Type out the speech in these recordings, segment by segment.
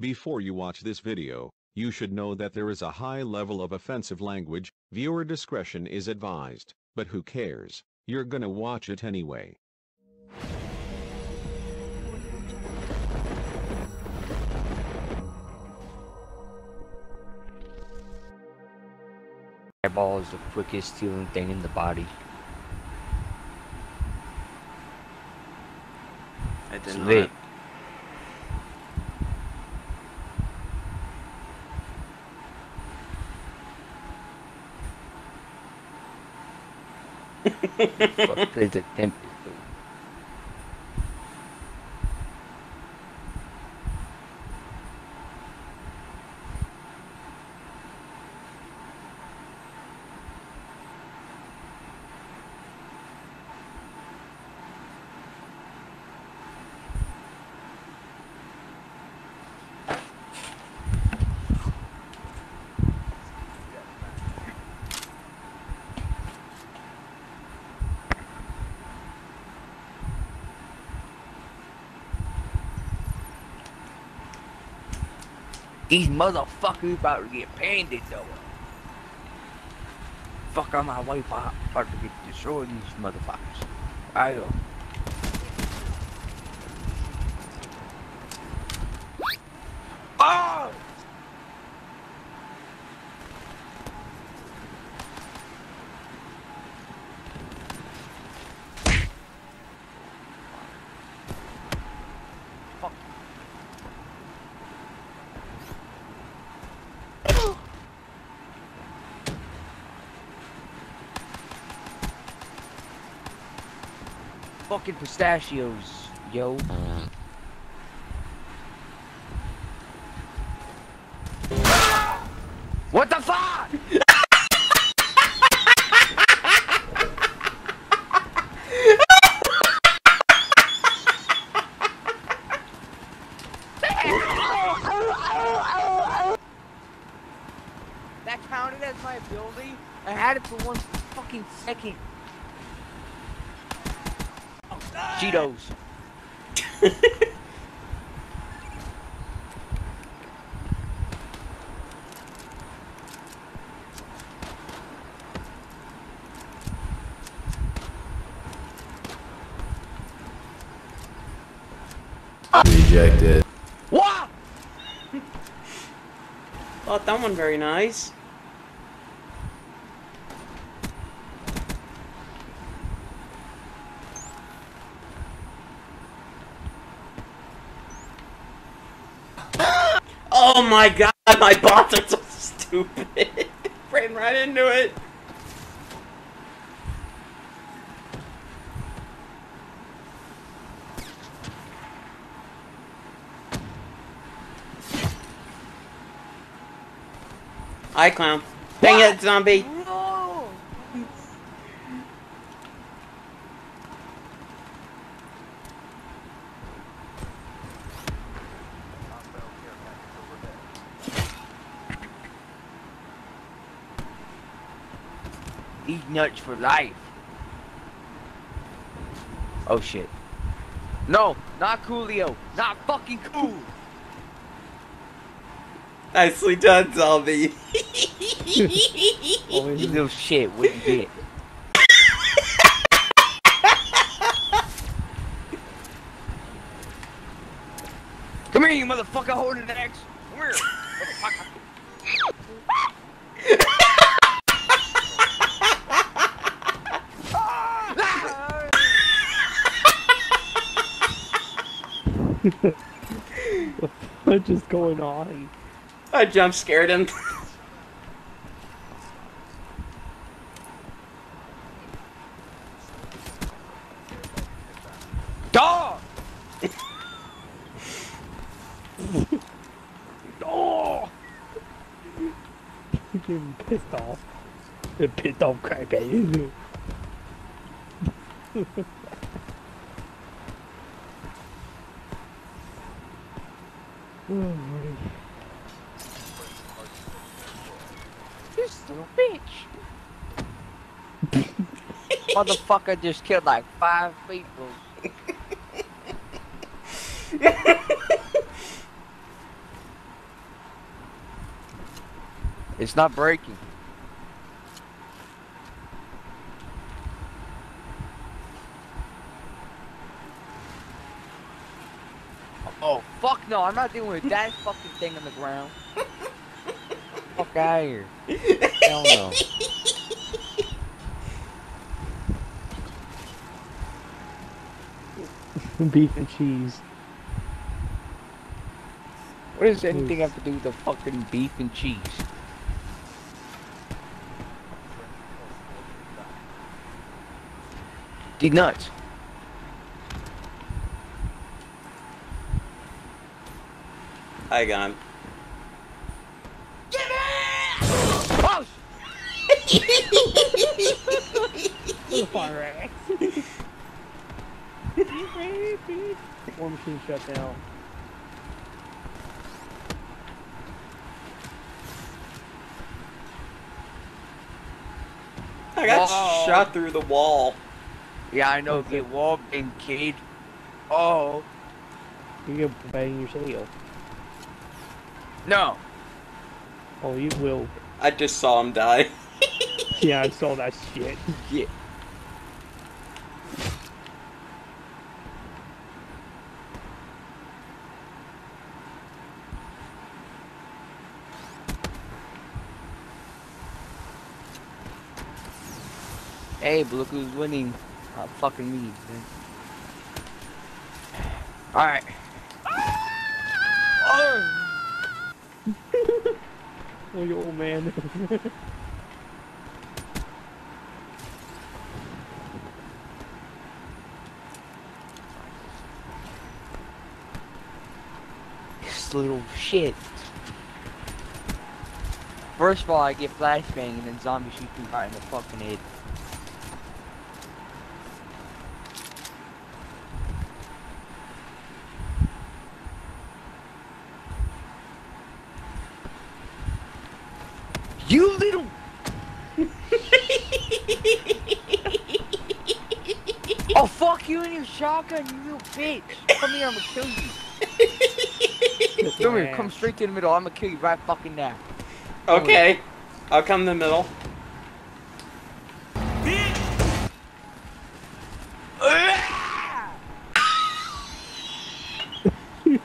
Before you watch this video, you should know that there is a high level of offensive language. Viewer discretion is advised, but who cares? You're gonna watch it anyway. Eyeball is the quickest healing thing in the body. I didn't know that. Fuck, there's a tempest. These motherfuckers about to get panded though. Fuck on my wife, I'm about to get destroyed, these motherfuckers. I don't. Oh! Fucking pistachios, yo. What the fuck? That counted as my ability? I had it for one fucking second. Cheetos. Rejected. What? Thought that one very nice. Oh my god, my bots are so stupid. Ran right into it. Hi, clown. Dang it, zombie. No. Eat nuts for life. Oh shit. No, not Coolio. Not fucking cool. Nicely done, zombie. Holy little shit, what you get? Come here, you motherfucker holding an axe. Come here, motherfucker. What is going on? I jump scared him. Dog! Dog! You're getting pissed off. You're pissed off, crap, at you. Oh, Lordy. You little bitch! Motherfucker just killed like 5 people. It's not breaking. Oh, fuck no, I'm not dealing with that fucking thing on the ground. Fuck out of here. Hell no. Beef and cheese. What does anything have to do with the fucking beef and cheese? Dig nuts. I got him. Get it! Oh! War machine shut down. I got shot through the wall. Yeah, I know. Get wall and cage. Oh, you're gonna bang yourself. No. Oh, you will. I just saw him die. Yeah, I saw that shit. Yeah. Hey, but look who's winning. Not fucking me, man. Alright. Oh! Oh, you old man. This little shit. First of all, I get flashbang and then zombie shoot me right in the fucking head. You little... Oh, fuck you and your shotgun, you little bitch. Come here, I'm gonna kill you. Come here, come straight to the middle. I'm gonna kill you right fucking now. Okay. I'll come to the middle.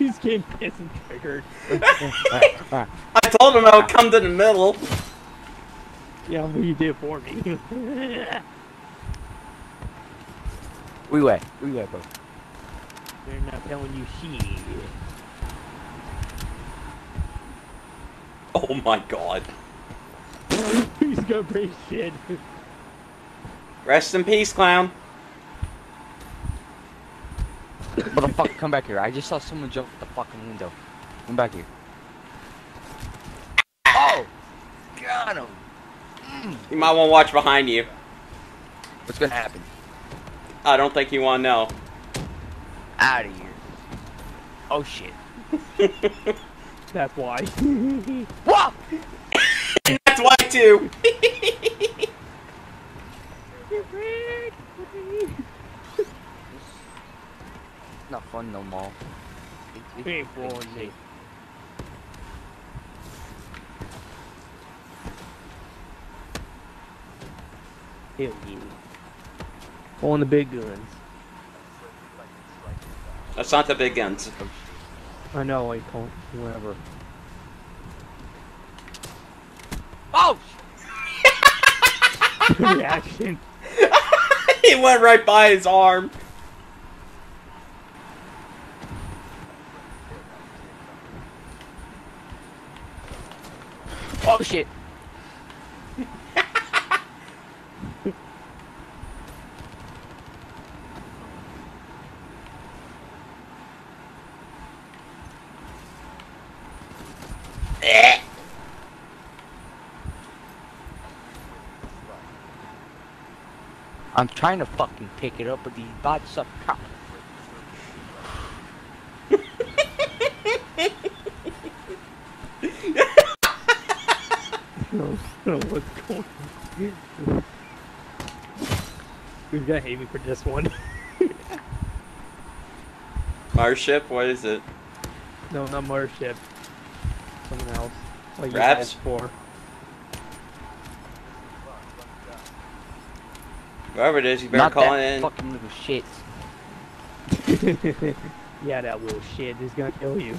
He's getting pissed and triggered. I told him I would come to the middle. Yeah, well, you did for me. We went, bro. They're not telling you shit. Oh my god. He's gonna break shit. Rest in peace, clown. Motherfucker, come back here. I just saw someone jump out the fucking window. Come back here. Oh! Got him! You might want to watch behind you. What's gonna happen? I don't think you want to know. Out of here. Oh shit. That's why. Whoa! That's why too! You're weird! It's not fun no more. It ain't fun, mate. Hell yeah. On the big guns. That's not the big guns. I know, I don't. Whatever. Oh! Reaction. He went right by his arm. Oh shit. I'm trying to fucking pick it up, but these bots suck cock. I don't know what's going on. You're gonna hate me for this one. Marship? What is it? No, not Marship. Something else. Like Raps? Wherever it is, you better call in. Not that fucking little shit. Yeah, that little shit is gonna kill you.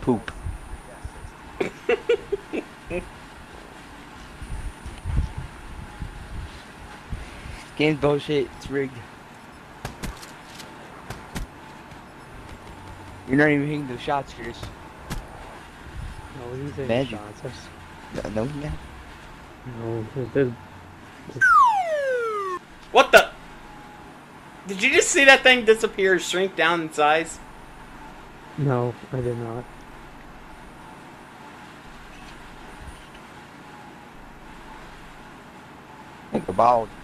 Poop. Game's bullshit, it's rigged. You're not even hitting the shots, Chris. No, he's hitting shots. No, yeah. No, what the? Did you just see that thing disappear, shrink down in size? No, I did not. Think about it.